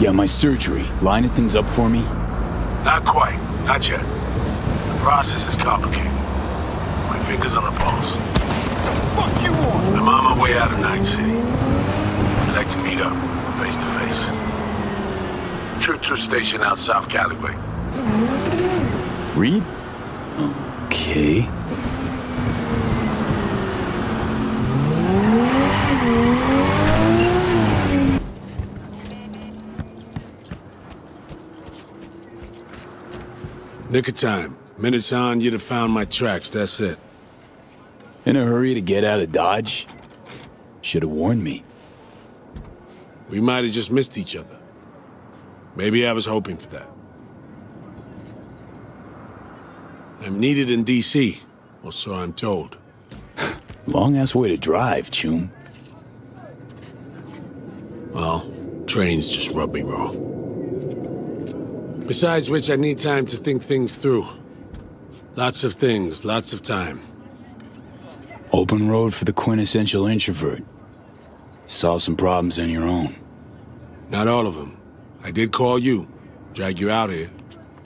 Yeah, my surgery. Lining things up for me? Not quite. Not yet. The process is complicated. My finger's on the pulse. Fuck you all! I'm on my way out of Night City. I'd like to meet up, face to face. Choo-choo station out South Callaway. Reed? Okay. Nick of time. Minutes on, you'd have found my tracks, that's it. In a hurry to get out of Dodge? Should have warned me. We might have just missed each other. Maybe I was hoping for that. I'm needed in D.C., or so I'm told. Long-ass way to drive, Chum. Well, trains just rub me wrong. Besides which, I need time to think things through. Lots of things, lots of time. Open road for the quintessential introvert. Solve some problems on your own. Not all of them. I did call you. Drag you out here.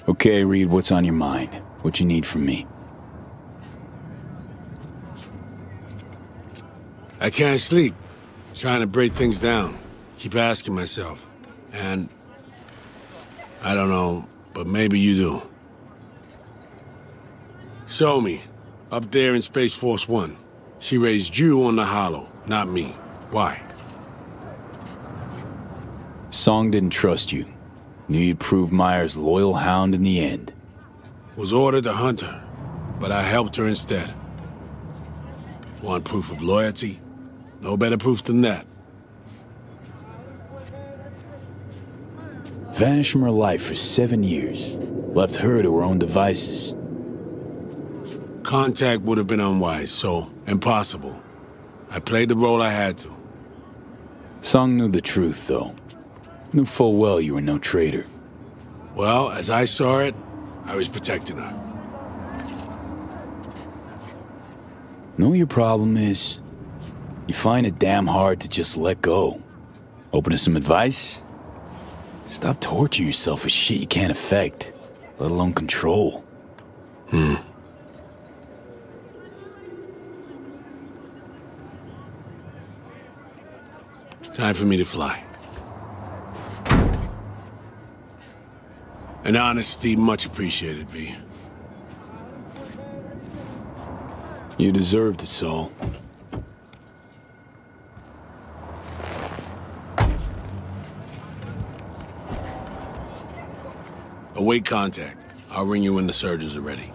Okay, Reed, what's on your mind? What you need from me? I can't sleep. I'm trying to break things down. Keep asking myself. And I don't know, but maybe you do. Show me. Up there in Space Force One. She raised you on the hollow, not me. Why? Song didn't trust you. Knew you'd prove Meyer's loyal hound in the end. Was ordered to hunt her, but I helped her instead. Want proof of loyalty? No better proof than that. Vanished from her life for 7 years. Left her to her own devices. Contact would have been unwise, so impossible. I played the role I had to. Song knew the truth, though. Knew full well you were no traitor. Well, as I saw it, I was protecting her. Know your problem is? You find it damn hard to just let go. Open to some advice? Stop torturing yourself with shit you can't affect, let alone control. Time for me to fly. And honesty much appreciated, V. You deserved it, Sol. Await contact. I'll ring you when the surgeons are ready.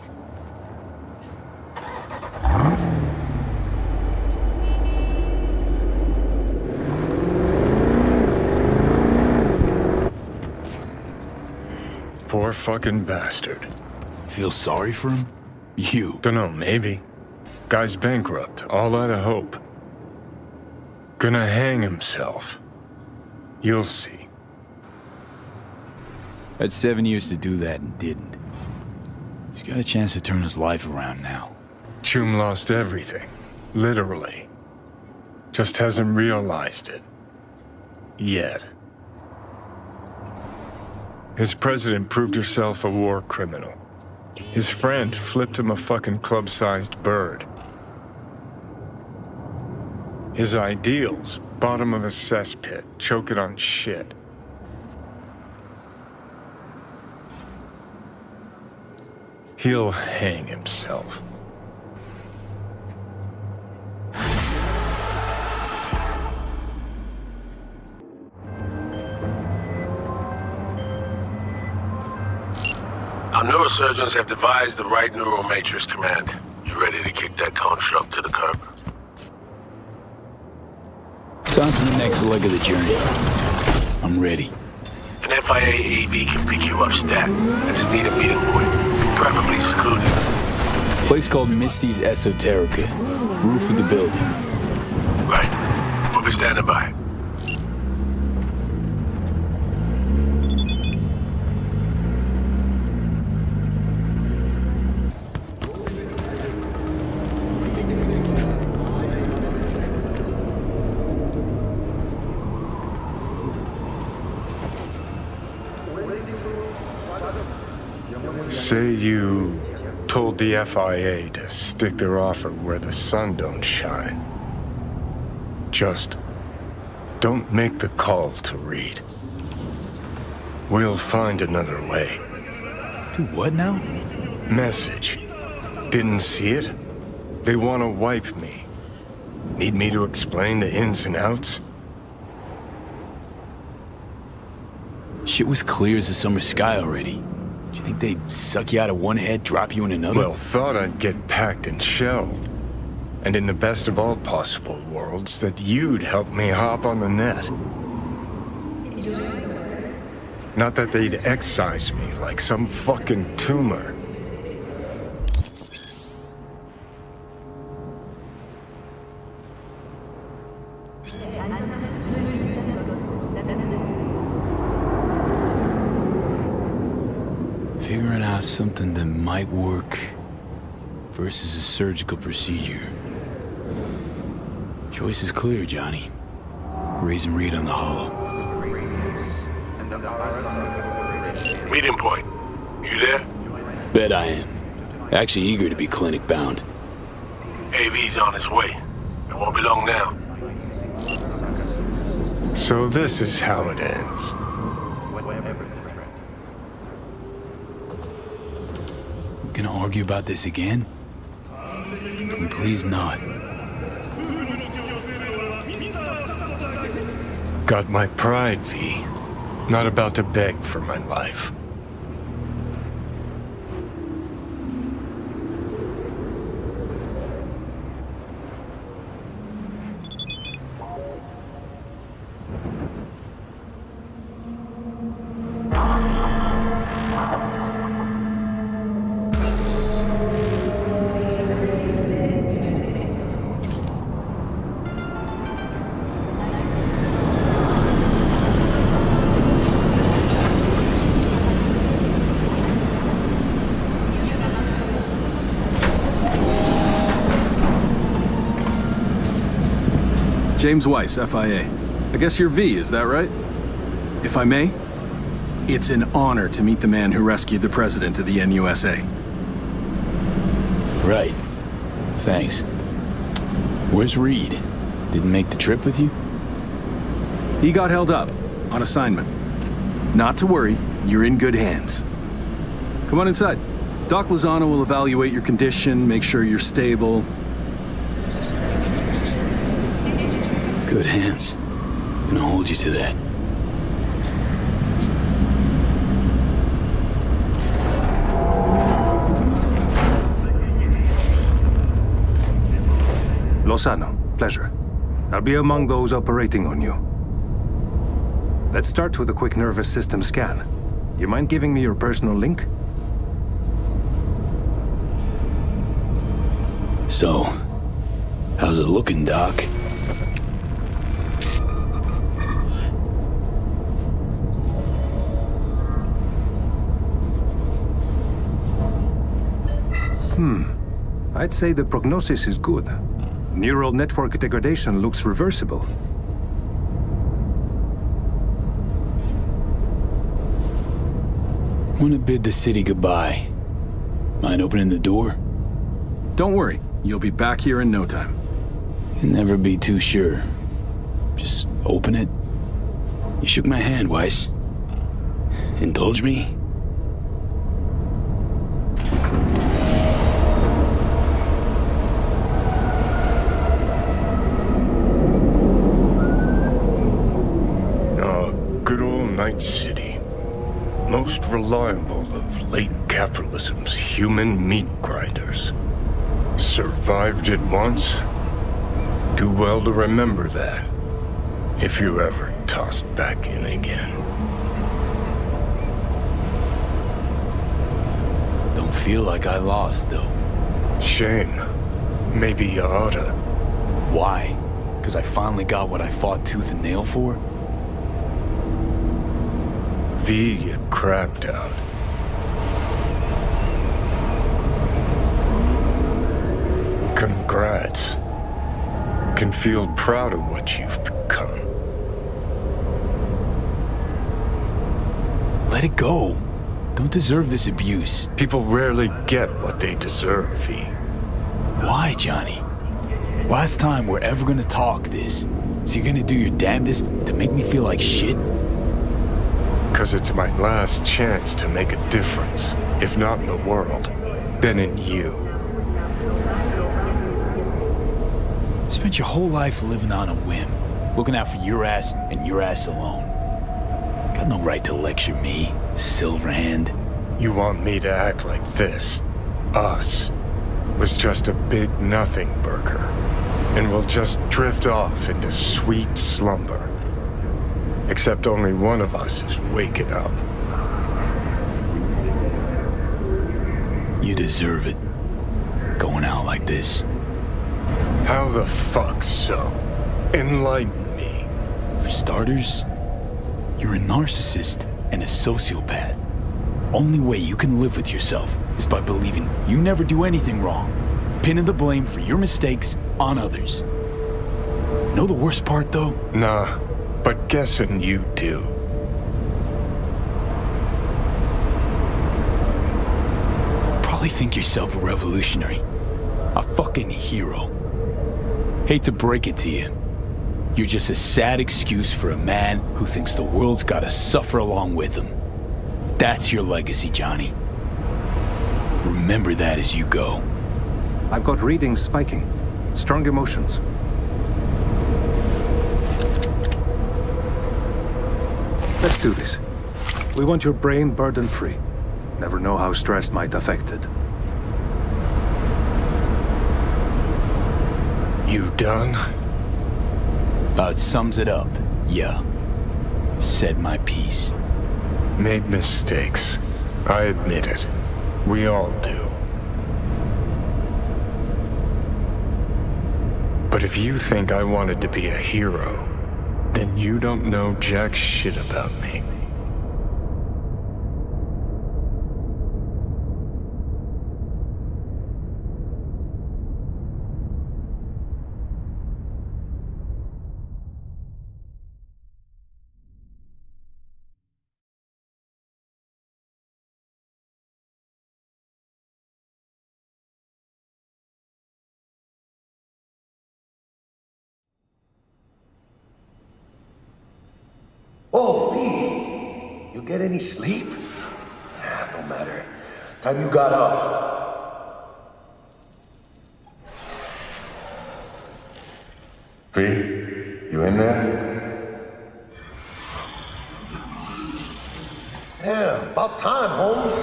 Poor fucking bastard. Feel sorry for him? You? Dunno, maybe. Guy's bankrupt, all out of hope. Gonna hang himself. You'll see. Had 7 years to do that and didn't. He's got a chance to turn his life around now. Chum lost everything, literally. Just hasn't realized it. Yet. His president proved herself a war criminal. His friend flipped him a fucking club-sized bird. His ideals, bottom of a cesspit, choking on shit. He'll hang himself. Our neurosurgeons have devised the right neural matrix command. You ready to kick that construct to the curb? Time for the next leg of the journey. I'm ready. An FIA EV can pick you up stat. I just need a meeting quick. Preferably secluded. Place called Misty's Esoterica. Roof of the building. Right. We'll be standing by. Say you told the FIA to stick their offer where the sun don't shine. Just don't make the call to Reed. We'll find another way. Do what now? Message. Didn't see it? They want to wipe me. Need me to explain the ins and outs? Shit was clear as the summer sky already. Do you think they'd suck you out of one head, drop you in another? Well, thought I'd get packed and shelled. And in the best of all possible worlds, that you'd help me hop on the net. Not that they'd excise me like some fucking tumor. Figuring out something that might work versus a surgical procedure. Choice is clear, Johnny. Raising Reed on the hollow. Meeting point. You there? Bet I am. Actually eager to be clinic bound. AV's on his way. It won't be long now. So this is how it ends. We're gonna argue about this again? Can we please not? Got my pride, V. Not about to beg for my life. James Weiss, FIA. I guess you're V, is that right? If I may, it's an honor to meet the man who rescued the president of the NUSA. Right. Thanks. Where's Reed? Didn't make the trip with you? He got held up on assignment. Not to worry, you're in good hands. Come on inside. Doc Lozano will evaluate your condition, make sure you're stable. Good hands. I'm gonna hold you to that. Lozano, pleasure. I'll be among those operating on you. Let's start with a quick nervous system scan. You mind giving me your personal link? So, how's it looking, Doc? I'd say the prognosis is good. Neural network degradation looks reversible. Want to bid the city goodbye. Mind opening the door? Don't worry. You'll be back here in no time. Can never be too sure. Just open it. You shook my hand, Weiss. Indulge me? Night City, most reliable of late capitalism's human meat grinders. Survived it once. Do well to remember that, if you're ever tossed back in again. Don't feel like I lost, though. Shame. Maybe you oughta. Why? Because I finally got what I fought tooth and nail for? V, you crapped out. Congrats. Can feel proud of what you've become. Let it go. don't deserve this abuse. People rarely get what they deserve, V. Why, Johnny? Last time we're ever gonna talk this, so you're gonna do your damnedest to make me feel like shit? Because it's my last chance to make a difference. If not in the world, then in you. Spent your whole life living on a whim, looking out for your ass and your ass alone. Got no right to lecture me, Silverhand. You want me to act like this? Us was just a big nothing burger, and we'll just drift off into sweet slumber. Except only one of us is waking up. You deserve it, going out like this. How the fuck so? Enlighten me. For starters, you're a narcissist and a sociopath. Only way you can live with yourself is by believing you never do anything wrong, pinning the blame for your mistakes on others. Know the worst part, though? Nah. But guessing you do. Probably think yourself a revolutionary. A fucking hero. Hate to break it to you. You're just a sad excuse for a man who thinks the world's gotta suffer along with him. That's your legacy, Johnny. Remember that as you go. I've got readings spiking. Strong emotions. Let's do this. We want your brain burden-free. Never know how stress might affect it. You done? About sums it up, yeah. Said my piece. Made mistakes. I admit it. We all do. But if you think I wanted to be a hero, then you don't know jack shit about me. Oh, Pete! You get any sleep? No matter. Time you got up. Pete, you in there? Yeah, about time, Holmes.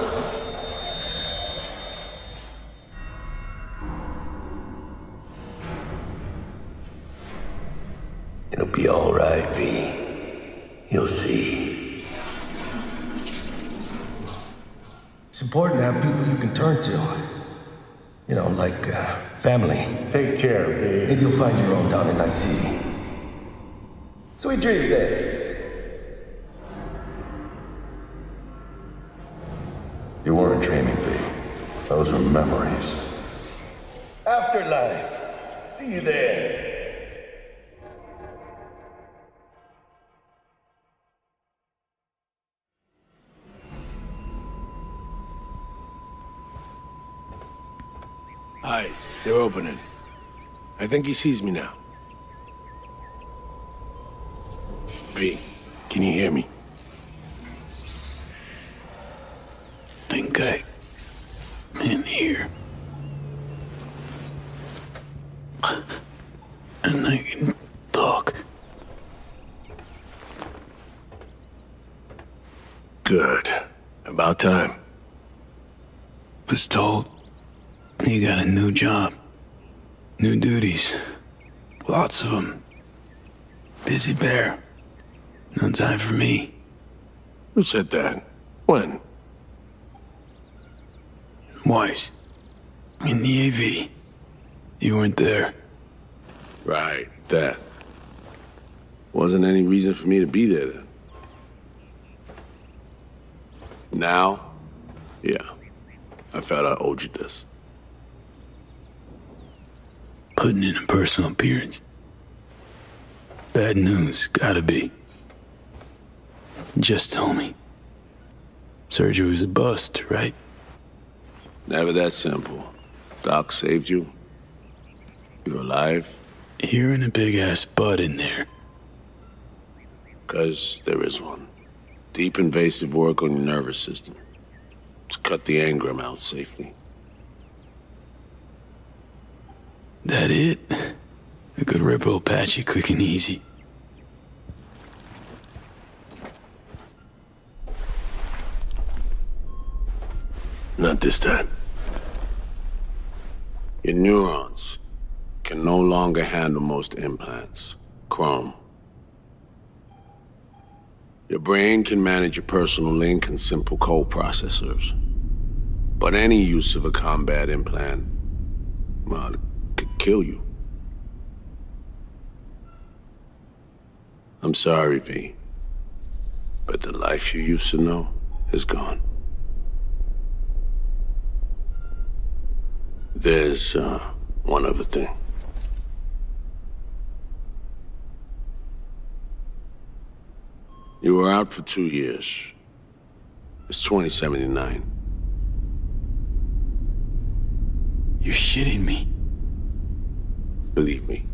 It'll be all right, V. You'll see. It's important to have people you can turn to. You know, like family. Take care, babe. Maybe you'll find your own down in Night City. Sweet dreams, Dad. You weren't dreaming, babe. Those were memories. Afterlife. See you there. Eyes, they're opening. I think he sees me now. V, can you hear me? Think I'm in here. And I can talk. Good. About time. Was told. You got a new job. New duties. Lots of them. Busy bear. No time for me. Who said that? When? Weiss. In the AV. You weren't there. Right, that. Wasn't any reason for me to be there then. Now? Yeah. I felt I owed you this. Putting in a personal appearance. Bad news, gotta be. Just tell me. Surgery was a bust, right? Never that simple. Doc saved you. You're alive. You're in a big-ass butt in there. 'Cause there is one. Deep invasive work on your nervous system. It's cut the Engram out safely. That it? A good ripple patchy quick and easy. Not this time. Your neurons can no longer handle most implants. Chrome. Your brain can manage your personal link and simple code processors. But any use of a combat implant, well, it could kill you. I'm sorry, V, but the life you used to know is gone. There's one other thing. You were out for 2 years. It's 2079. You're shitting me. Believe me,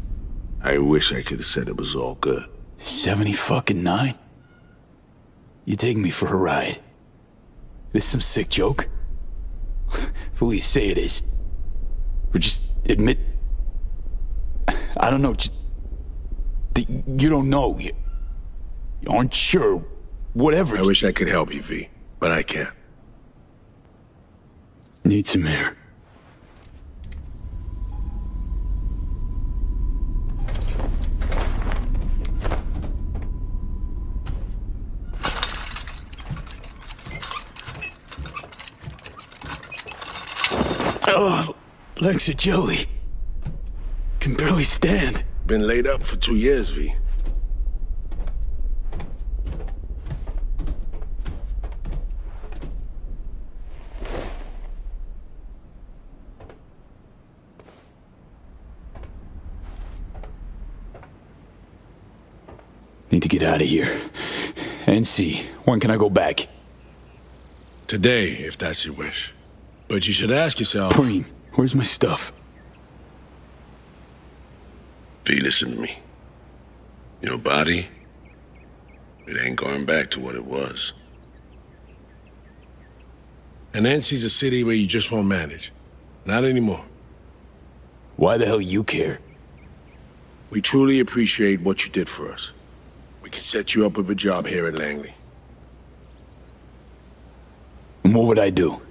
I wish I could have said it was all good. 79? You take me for a ride. This some sick joke? Please say it is. Or just admit... I don't know, just... that you don't know. You aren't sure. Whatever. I wish I could help you, V, but I can't. Need some air. Oh, Lexa Joey. Can barely stand. Been laid up for 2 years, V. Need to get out of here. And see, when can I go back? Today, if that's your wish. But you should ask yourself... Preem, where's my stuff? V, listen to me. Your body, it ain't going back to what it was. And NC's a city where you just won't manage. Not anymore. Why the hell you care? We truly appreciate what you did for us. We can set you up with a job here at Langley. And what would I do?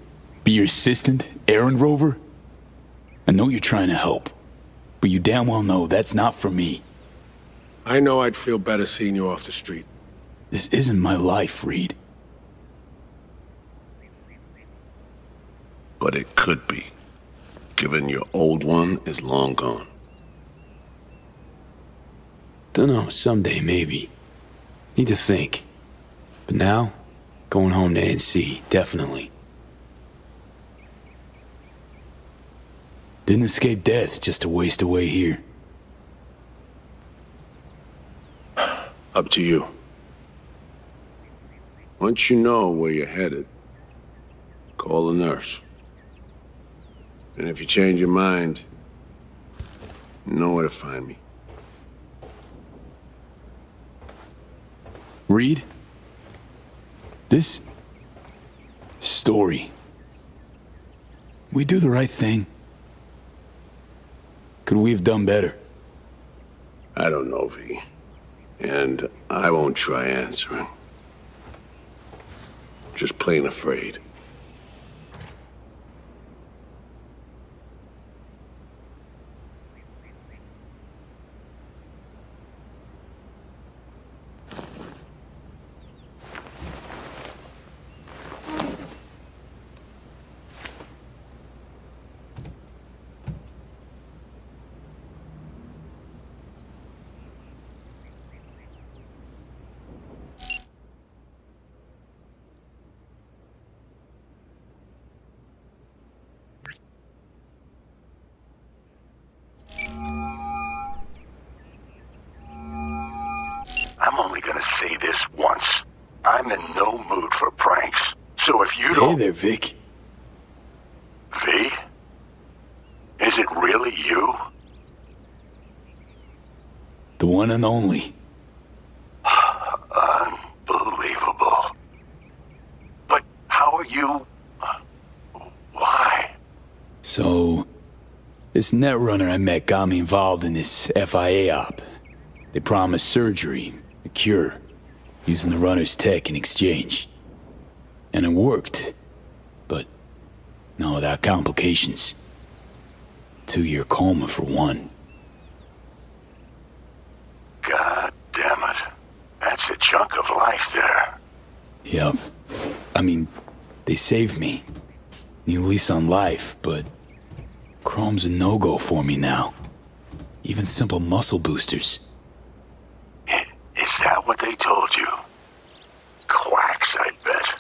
Be your assistant, errand rover? I know you're trying to help, but you damn well know that's not for me. I know I'd feel better seeing you off the street. This isn't my life, Reed. But it could be, given your old one is long gone. Dunno, someday maybe. Need to think. But now, going home to NC, definitely. Didn't escape death just to waste away here. Up to you. Once you know where you're headed, call a nurse. And if you change your mind, you know where to find me. Reed, this story, we do the right thing. Could we have done better? I don't know, V. And I won't try answering. Just plain afraid. Only gonna say this once. I'm in no mood for pranks, So if you don't... Hey there, Vic. V? Is it really you? The one and only. Unbelievable. But how are you... why? So... this netrunner I met got me involved in this FIA op. They promised surgery, a cure, using the runner's tech in exchange. And it worked, but not without complications. 2-year coma for one. God damn it. That's a chunk of life there. Yep. I mean, they saved me. New lease on life, but... Chrome's a no-go for me now. Even simple muscle boosters. Is that what they told you? Quacks, I bet.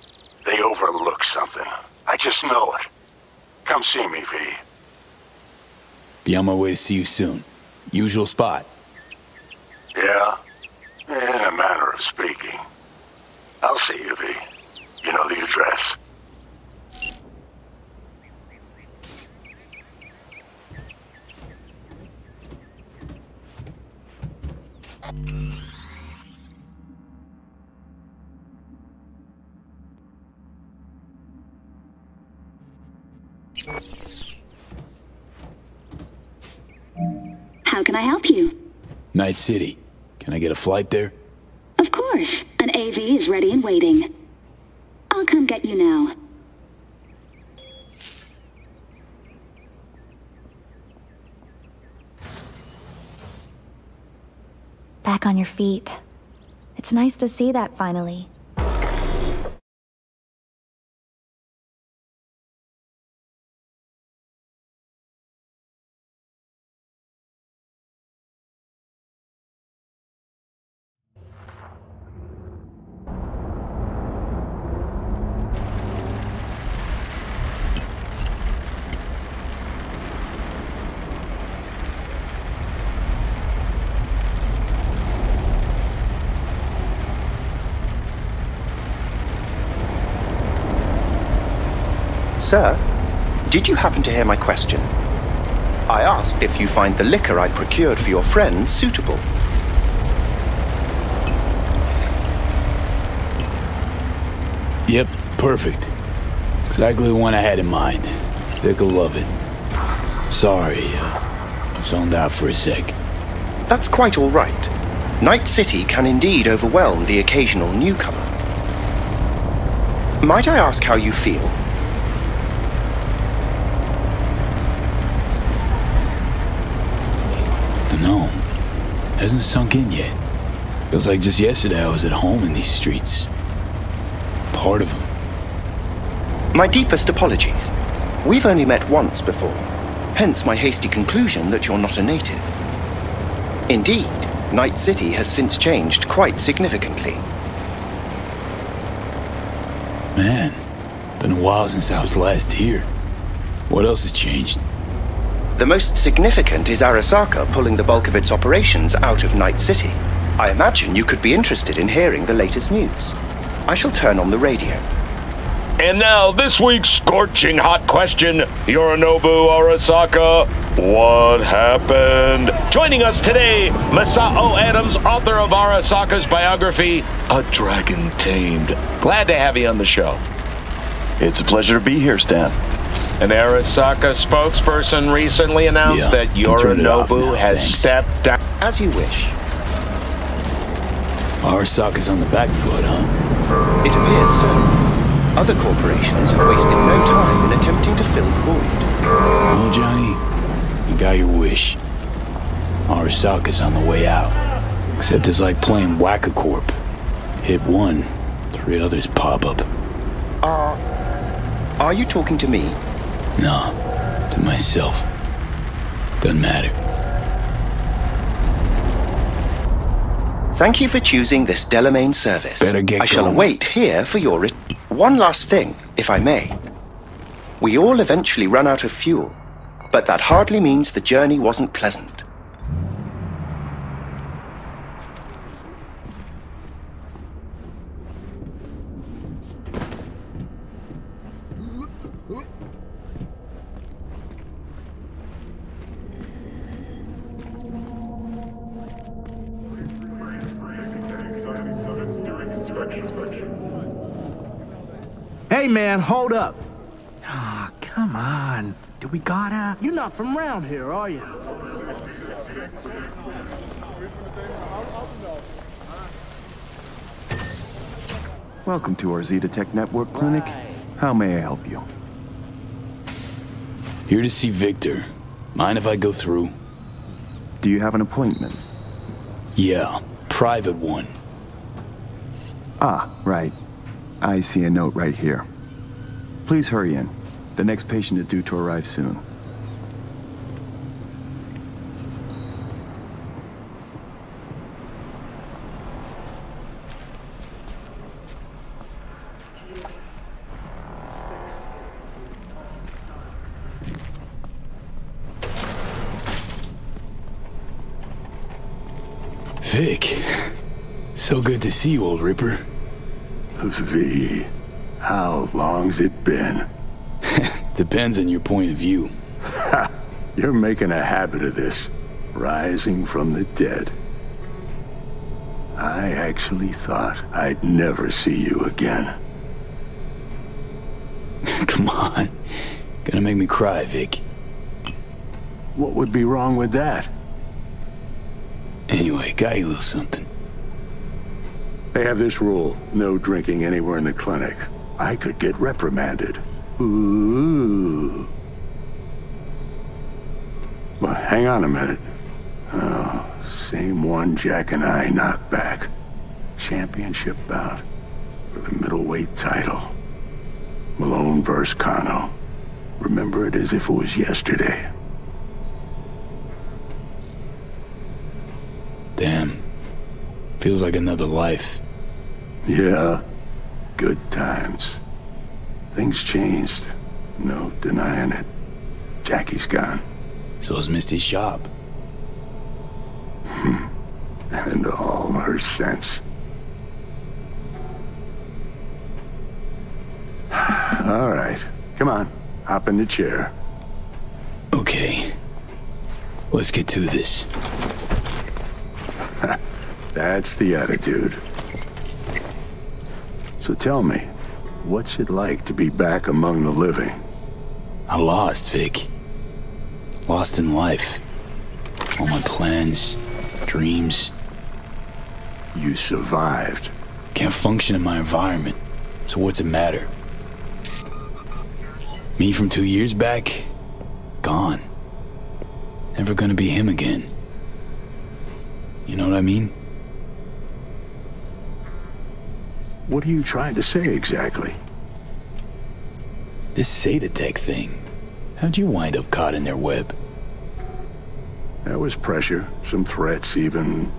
They overlook something. I just know it. Come see me, V. Be on my way to see you soon. Usual spot. Yeah. In a manner of speaking. I'll see you, V. You know the address. How can I help you? Night City. Can I get a flight there? Of course. An AV is ready and waiting. I'll come get you now. Back on your feet. It's nice to see that finally. Sir, did you happen to hear my question? I asked if you find the liquor I procured for your friend suitable. Yep, perfect. Exactly the one I had in mind. They'll love it. Sorry, zoned out for a sec. That's quite all right. Night City can indeed overwhelm the occasional newcomer. Might I ask how you feel? No, hasn't sunk in yet. Feels like just yesterday I was at home in these streets. Part of them. My deepest apologies. We've only met once before, hence my hasty conclusion that you're not a native. Indeed, Night City has since changed quite significantly. Man, been a while since I was last here. What else has changed? The most significant is Arasaka pulling the bulk of its operations out of Night City. I imagine you could be interested in hearing the latest news. I shall turn on the radio. And now, this week's scorching hot question, Yorinobu Arasaka, what happened? Joining us today, Masao Adams, author of Arasaka's biography, A Dragon Tamed. Glad to have you on the show. It's a pleasure to be here, Stan. An Arasaka spokesperson recently announced that Yorinobu has stepped down. As you wish. Arasaka's on the back foot, huh? It appears so. Other corporations have wasted no time in attempting to fill the void. Well, Johnny, you got your wish. Arasaka's on the way out. Except it's like playing Whack-A-Corp. Hit one, 3 others pop up. Are you talking to me? No, to myself. Doesn't matter. Thank you for choosing this Delamain service. Better get going. I shall await here for your return. One last thing, if I may. We all eventually run out of fuel, but that hardly means the journey wasn't pleasant. structure. Hey, man, hold up. Ah, oh, come on. Do we gotta? You're not from around here, are you? Welcome to our Zeta Tech Network clinic. How may I help you? Here to see Victor. Mind if I go through? Do you have an appointment? Yeah, private one. Ah, right. I see a note right here. Please hurry in. The next patient is due to arrive soon. Vic, so good to see you, old Ripper. V, how long's it been? Depends on your point of view. Ha! You're making a habit of this. Rising from the dead. I actually thought I'd never see you again. Come on. Gonna make me cry, Vic. What would be wrong with that? Anyway, got you a little something. They have this rule, no drinking anywhere in the clinic. I could get reprimanded. Ooh. But hang on a minute. Oh, same one Jack and I knocked back. Championship bout for the middleweight title. Malone versus Kano. Remember it as if it was yesterday. Damn. Feels like another life. Yeah. Good times. Things changed. No denying it. Jackie's gone. So is Misty's shop. And all her sense. All right. Come on. Hop in the chair. Okay. Let's get to this. That's the attitude. So tell me. What's it like to be back among the living? I lost, Vic. Lost in life. All my plans, dreams. You survived. Can't function in my environment, so what's it matter? Me from 2 years back? Gone. Never gonna be him again. You know what I mean? What are you trying to say exactly? This Zeta Tech thing. How'd you wind up caught in their web? There was pressure, some threats even.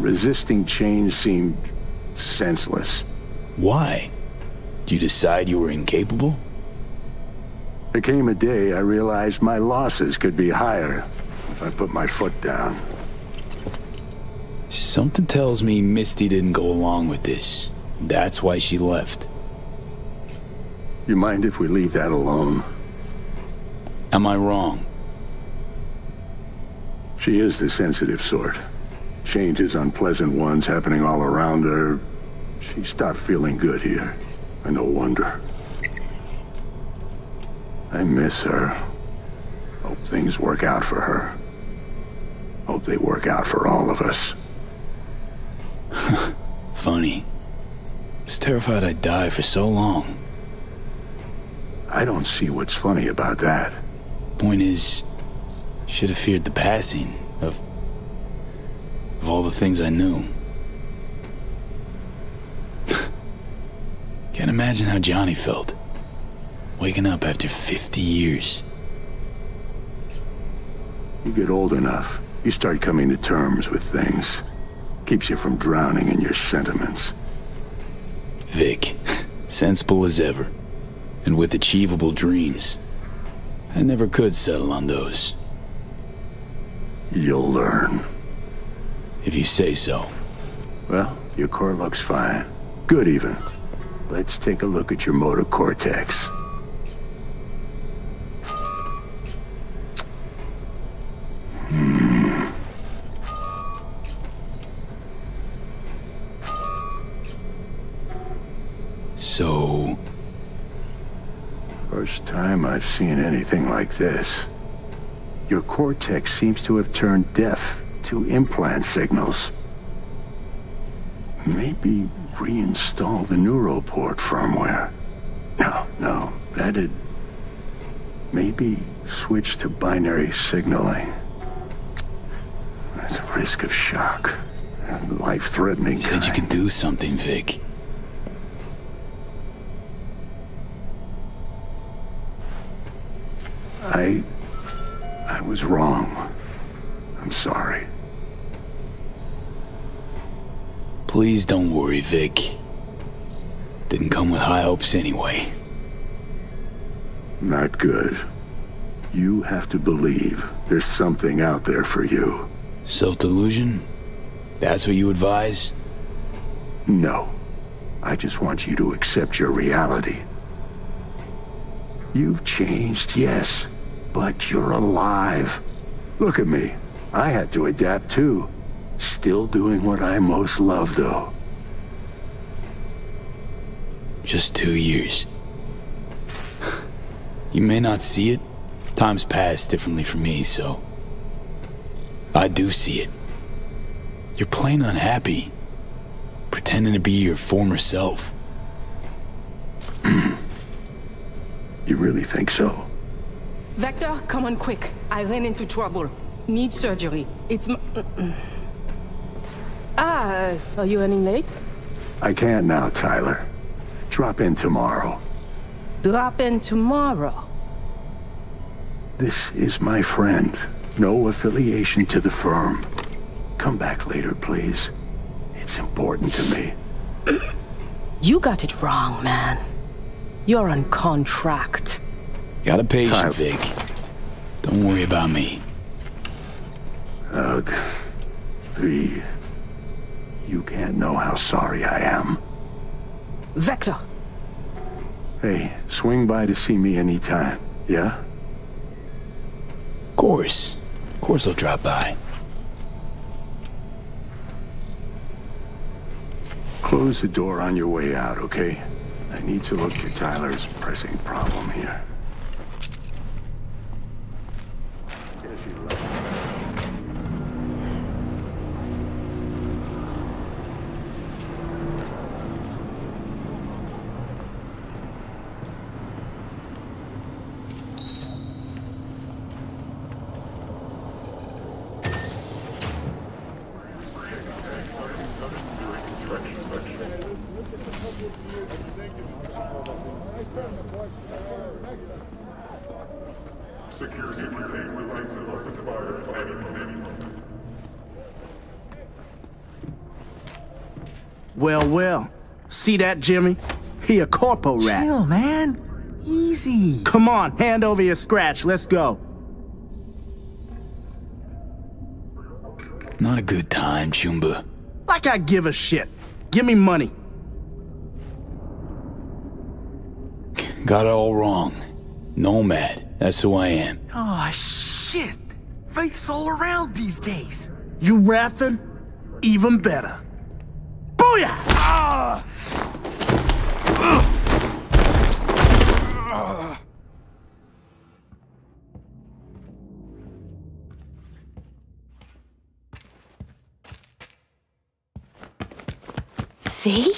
Resisting change seemed senseless. Why? Did you decide you were incapable? There came a day I realized my losses could be higher if I put my foot down. Something tells me Misty didn't go along with this. That's why she left. You mind if we leave that alone? Am I wrong? She is the sensitive sort. Changes, unpleasant ones happening all around her. She stopped feeling good here. No wonder. I miss her. Hope things work out for her. Hope they work out for all of us. Funny. I was terrified I'd die for so long. I don't see what's funny about that. Point is, should have feared the passing of all the things I knew. Can't imagine how Johnny felt. Waking up after 50 years. You get old enough, you start coming to terms with things. Keeps you from drowning in your sentiments. Vic, sensible as ever, and with achievable dreams. I never could settle on those. You'll learn. If you say so. Well, your core looks fine. Good even. Let's take a look at your motor cortex. first time I've seen anything like this. Your cortex seems to have turned deaf to implant signals. Maybe reinstall the neuroport firmware. No, that'd... Maybe switch to binary signaling. That's a risk of shock. Life-threatening kind. Said you can do something, Vic. I was wrong. I'm sorry. Please don't worry, Vic. Didn't come with high hopes anyway. Not good. You have to believe there's something out there for you. Self-delusion? That's what you advise? No. I just want you to accept your reality. You've changed, yes, but you're alive. Look at me. I had to adapt too. Still doing what I most love, though. Just 2 years. You may not see it. Time's passed differently for me, so... I do see it. You're plain unhappy, pretending to be your former self. You really think so? Victor, come on quick. I ran into trouble. Need surgery. It's my... are you running late? I can't now, Tyler. Drop in tomorrow. Drop in tomorrow? This is my friend. No affiliation to the firm. Come back later, please. It's important to me. You got it wrong, man. You're on contract. Gotta pay you, Vic. Don't worry about me. Ugh. V. You can't know how sorry I am. Victor! Hey, swing by to see me anytime, yeah? Of course. Of course I'll drop by. Close the door on your way out, okay? I need to look to Tyler's pressing problem here. Well, see that, Jimmy? He a corpo rat. Chill, man. Easy. Come on, hand over your scratch. Let's go. Not a good time, Chumba. Like I give a shit. Give me money. Got it all wrong. Nomad. That's who I am. Oh shit. Faith's all around these days. You rapping? Even better. Booyah! V?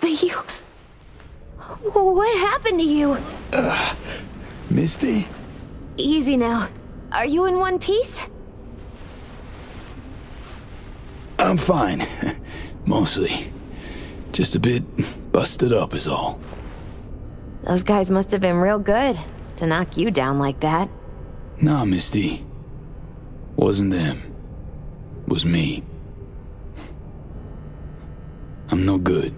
But you... What happened to you? Misty? Easy now. Are you in one piece? I'm fine. Mostly. Just a bit busted up is all. Those guys must have been real good to knock you down like that. Nah, Misty. Wasn't them. Was me. I'm no good.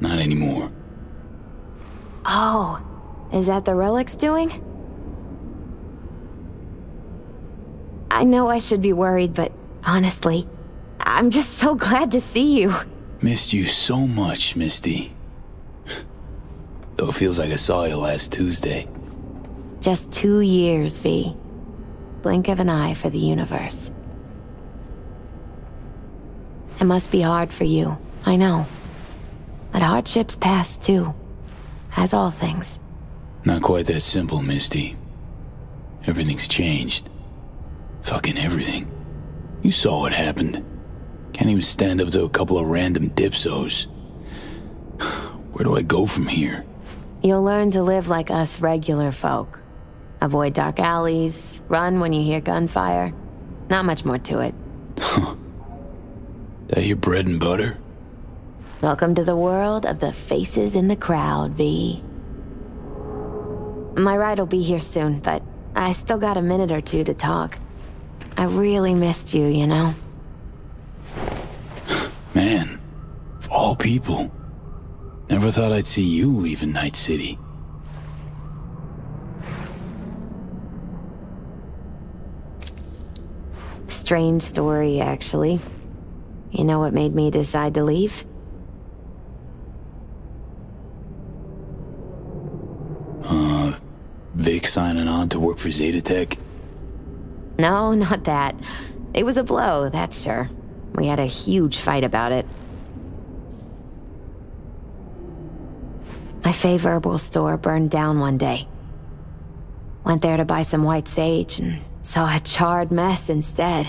Not anymore. Oh, is that the relic's doing? I know I should be worried, but honestly... I'm just so glad to see you. Missed you so much, Misty. Though it feels like I saw you last Tuesday. Just 2 years, V. Blink of an eye for the universe. It must be hard for you, I know. But hardships pass too, as all things. Not quite that simple, Misty. Everything's changed. Fucking everything. You saw what happened. Can't even stand up to a couple of random dipsos. Where do I go from here? You'll learn to live like us regular folk. Avoid dark alleys, run when you hear gunfire. Not much more to it. That your bread and butter? Welcome to the world of the faces in the crowd, V. My ride will be here soon, but I still got a minute or two to talk. I really missed you, you know? Man, of all people. Never thought I'd see you leaving Night City. Strange story, actually. You know what made me decide to leave? Vic signing on to work for Zeta Tech? No, not that. It was a blow, that's sure. We had a huge fight about it. My favorite herbal store burned down one day. Went there to buy some white sage and saw a charred mess instead.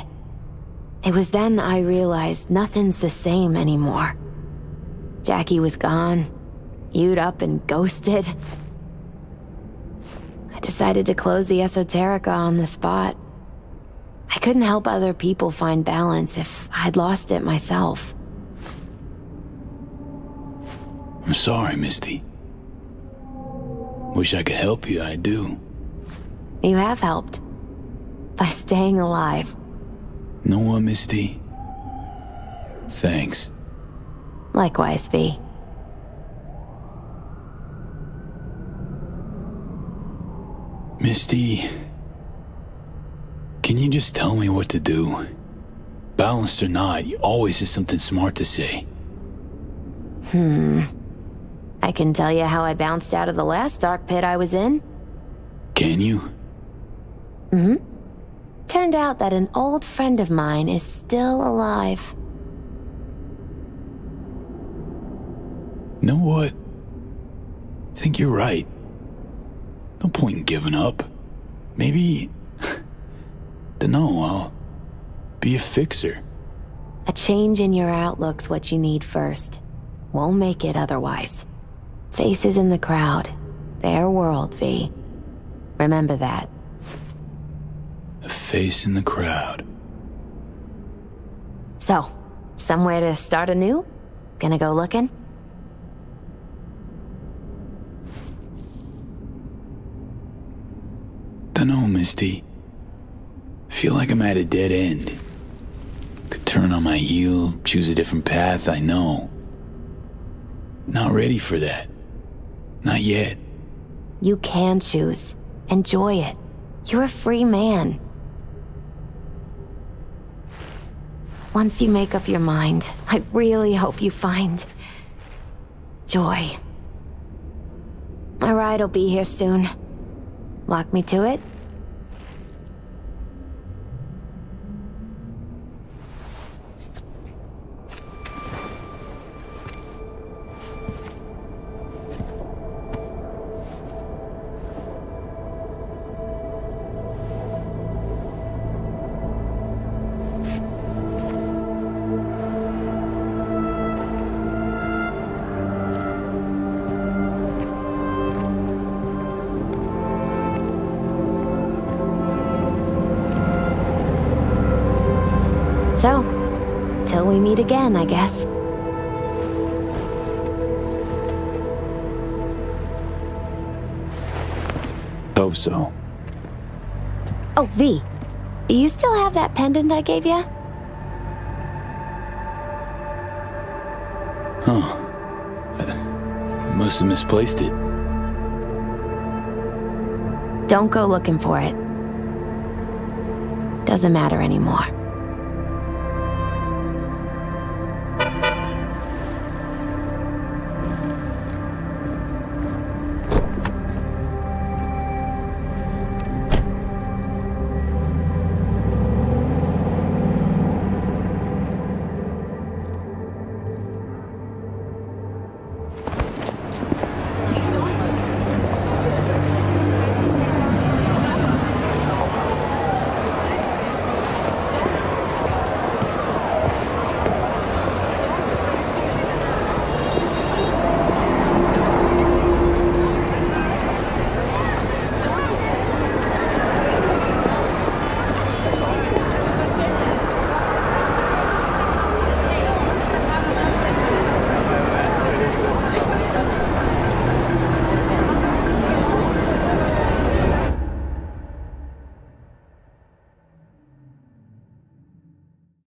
It was then I realized nothing's the same anymore. Jackie was gone, hewed up and ghosted. I decided to close the Esoterica on the spot. I couldn't help other people find balance if I'd lost it myself. I'm sorry, Misty. Wish I could help you, I do. You have helped. By staying alive. Know what, Misty? Thanks. Likewise, V. Misty, can you just tell me what to do? Balanced or not, you always have something smart to say. I can tell you how I bounced out of the last dark pit I was in. Can you? Turned out that an old friend of mine is still alive. Know what? I think you're right. No point in giving up. Maybe... Dunno, I'll be a fixer. A change in your outlook's what you need first. Won't make it otherwise. Faces in the crowd. Their world, V. Remember that. A face in the crowd. So, somewhere to start anew? Gonna go looking? Dunno, Misty. Feel like I'm at a dead end. Could turn on my heel, choose a different path, I know. Not ready for that. Not yet. You can choose. Enjoy it. You're a free man. Once you make up your mind, I really hope you find... joy. My ride will be here soon. Lock me to it? So, till we meet again, I guess. Hope so. Oh, V, you still have that pendant I gave you? Huh. I must have misplaced it. Don't go looking for it. Doesn't matter anymore.